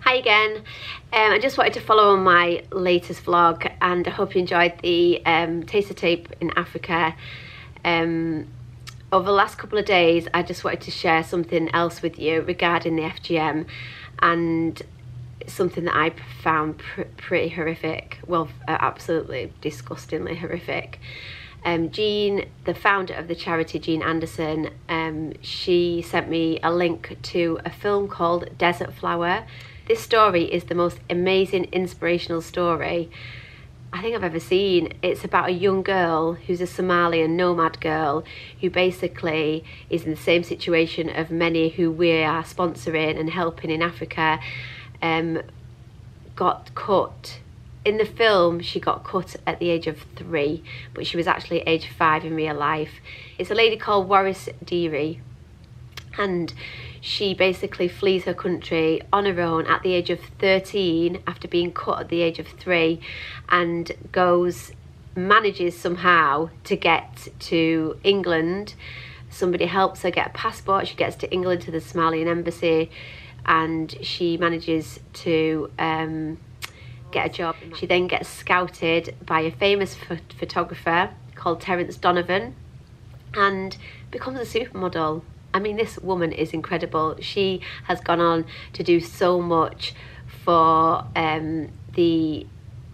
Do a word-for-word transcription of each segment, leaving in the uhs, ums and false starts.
Hi again, um, I just wanted to follow on my latest vlog, and I hope you enjoyed the um, taster tape in Africa. Um, over the last couple of days I just wanted to share something else with you regarding the F G M, and something that I found pr pretty horrific, well uh, absolutely disgustingly horrific. um, Jean, the founder of the charity, Jean Anderson, um, she sent me a link to a film called Desert Flower. This story is the most amazing, inspirational story I think I've ever seen. It's about a young girl who's a Somalian nomad girl who basically is in the same situation of many who we are sponsoring and helping in Africa. Um, got cut. In the film she got cut at the age of three, but she was actually age five in real life. It's a lady called Waris Dirie, and she basically flees her country on her own at the age of thirteen after being cut at the age of three, and goes, manages somehow to get to England. Somebody helps her get a passport, she gets to England to the Somalian embassy, and she manages to um, get a job. She then gets scouted by a famous ph photographer called Terence Donovan and becomes a supermodel. I mean, this woman is incredible. She has gone on to do so much for um, the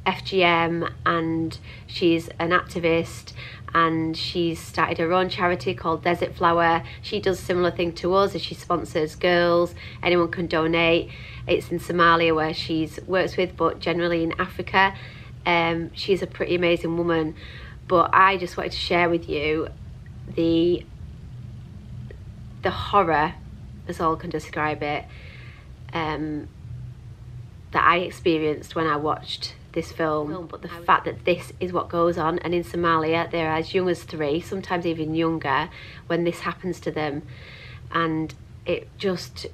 F G M, and she's an activist, and she's started her own charity called Desert Flower. She does similar thing to us, as she sponsors girls, anyone can donate. It's in Somalia where she's works with, but generally in Africa. Um, she's a pretty amazing woman, but I just wanted to share with you the the horror, as all can describe it, um, that I experienced when I watched this film. But the fact that this is what goes on, and in Somalia they're as young as three, sometimes even younger, when this happens to them, and it just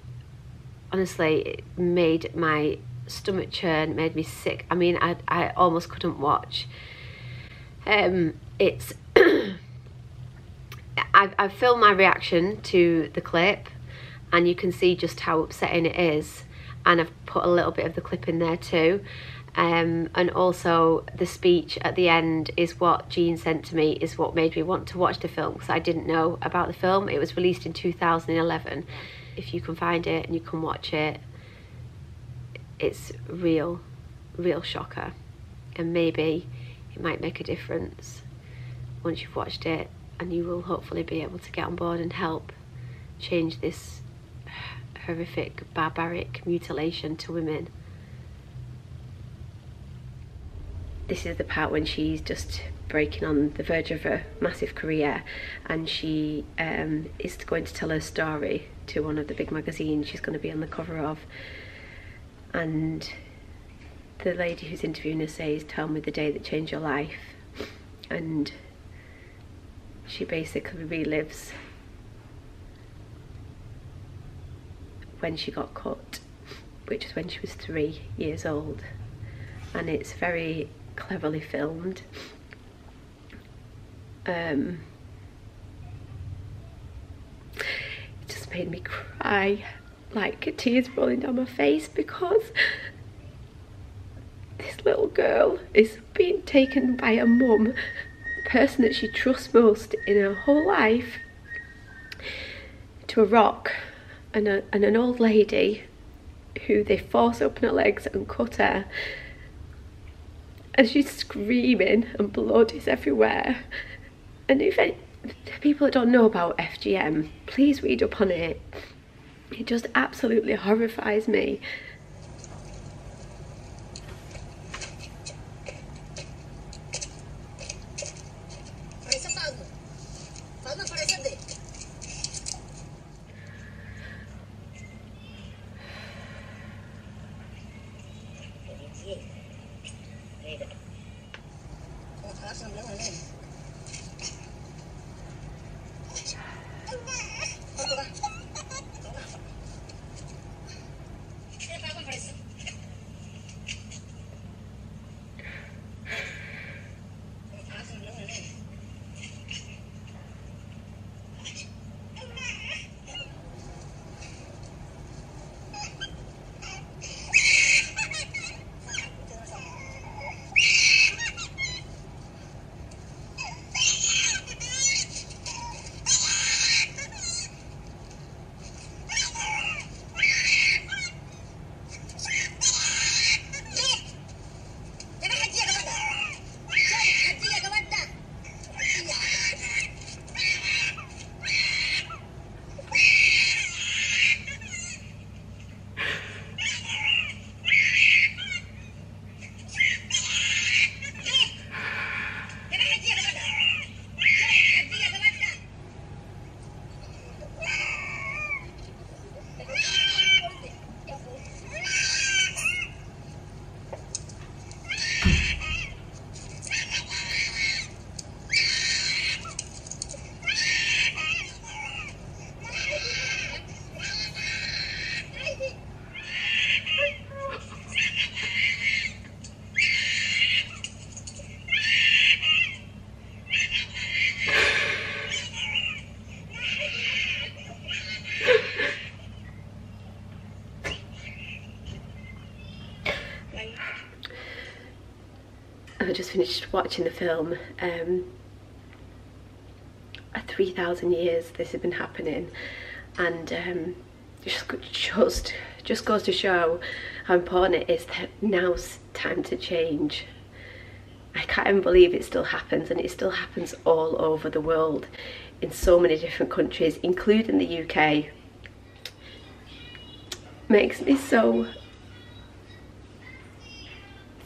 honestly, it made my stomach churn, made me sick. I mean, I, I almost couldn't watch. Um, it's I've, I've filmed my reaction to the clip, and you can see just how upsetting it is, and I've put a little bit of the clip in there too. Um, and also the speech at the end is what Jean sent to me, is what made me want to watch the film, because I didn't know about the film. It was released in two thousand eleven. If you can find it and you can watch it, it's real, real shocker, and maybe it might make a difference once you've watched it, and you will hopefully be able to get on board and help change this horrific, barbaric mutilation to women. This is the part when she's just breaking on the verge of a massive career, and she um, is going to tell her story to one of the big magazines she's going to be on the cover of, and the lady who's interviewing her says, "Tell me the day that changed your life," and she basically relives when she got cut, which is when she was three years old, and it's very cleverly filmed. Um, it just made me cry, like tears rolling down my face, because this little girl is being taken by a mum, the person that she trusts most in her whole life, to a rock and, a, and an old lady who they force open her legs and cut her. And she's screaming and blood is everywhere. And if any, people that don't know about F G M, please read up on it. It just absolutely horrifies me. I just finished watching the film, um, three thousand years this has been happening, and um, just, just, just goes to show how important it is that now's time to change. I can't even believe it still happens, and it still happens all over the world in so many different countries, including the U K. Makes me so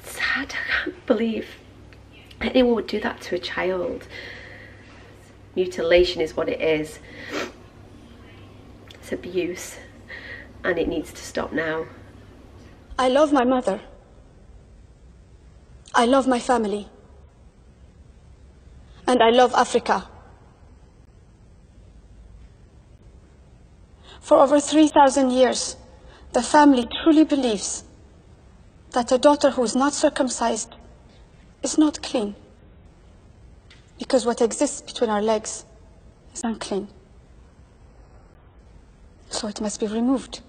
sad. I can't believe anyone would do that to a child. Mutilation is what it is. It's abuse, and it needs to stop now. I love my mother. I love my family. And I love Africa. For over three thousand years, the family truly believes that a daughter who is not circumcised is not clean, because what exists between our legs is unclean. So it must be removed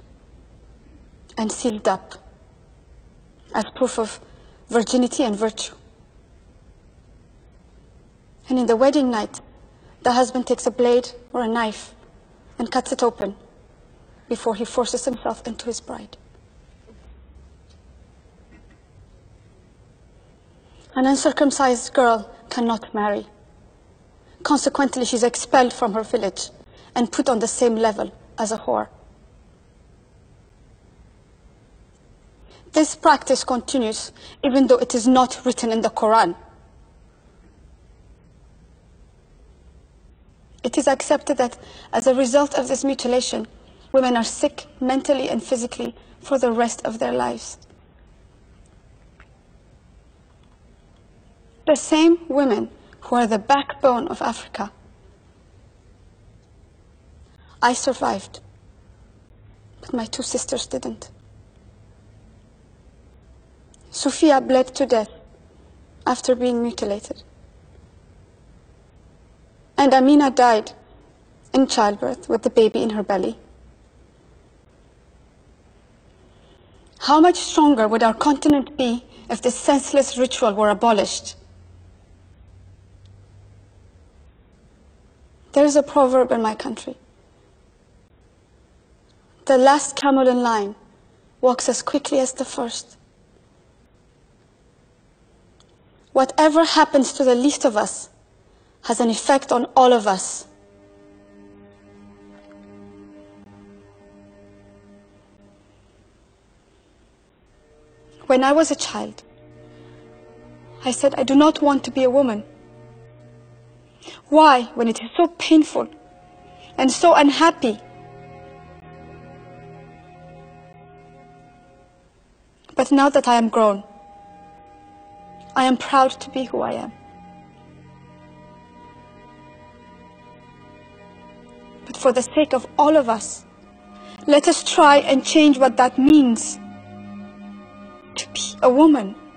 and sealed up as proof of virginity and virtue. And in the wedding night, the husband takes a blade or a knife and cuts it open before he forces himself into his bride. An uncircumcised girl cannot marry. Consequently, she's expelled from her village and put on the same level as a whore. This practice continues even though it is not written in the Quran. It is accepted that as a result of this mutilation, women are sick mentally and physically for the rest of their lives. The same women who are the backbone of Africa. I survived, but my two sisters didn't. Sophia bled to death after being mutilated. And Amina died in childbirth with the baby in her belly. How much stronger would our continent be if this senseless ritual were abolished? There is a proverb in my country. The last camel in line walks as quickly as the first. Whatever happens to the least of us has an effect on all of us. When I was a child, I said, I do not want to be a woman. Why, when it is so painful and so unhappy? But now that I am grown, I am proud to be who I am. But for the sake of all of us, let us try and change what that means, to be a woman.